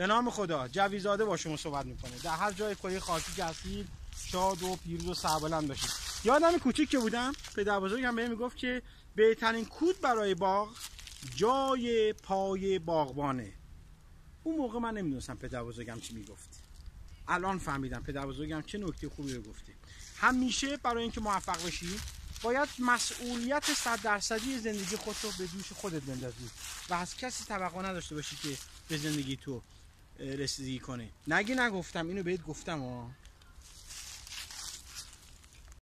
به نام خدا جوی زاده با شما صحبت میکنه. در هر جای کوی خاکی گسیل شاد و پیروز و سربلند باشید. یادم کوچیک که بودم پدربزرگم بهم میگفت که بهترین کود برای باغ جای پای باغبانه. اون موقع من نمیدونستم پدربزرگم چی میگفت. الان فهمیدم پدربزرگم چه نکته خوبی رو گفته. همیشه برای اینکه موفق بشی باید مسئولیت 100% زندگی خود رو به دوش خودت بندازی و از کسی توقع نداشته باشی که به زندگی تو رسیدگی کنه. نگی نگفتم، اینو بهت گفتم.